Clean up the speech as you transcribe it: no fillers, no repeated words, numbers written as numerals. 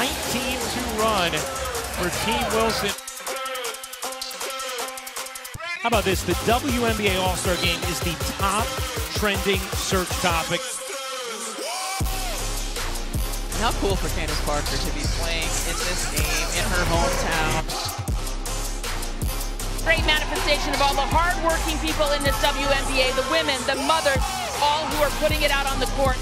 19-2 run for Team Wilson. How about this? The WNBA All-Star Game is the top trending search topic. How cool for Candace Parker to be playing in this game in her hometown. Great manifestation of all the hardworking people in this WNBA, the women, the mothers, all who are putting it out on the court.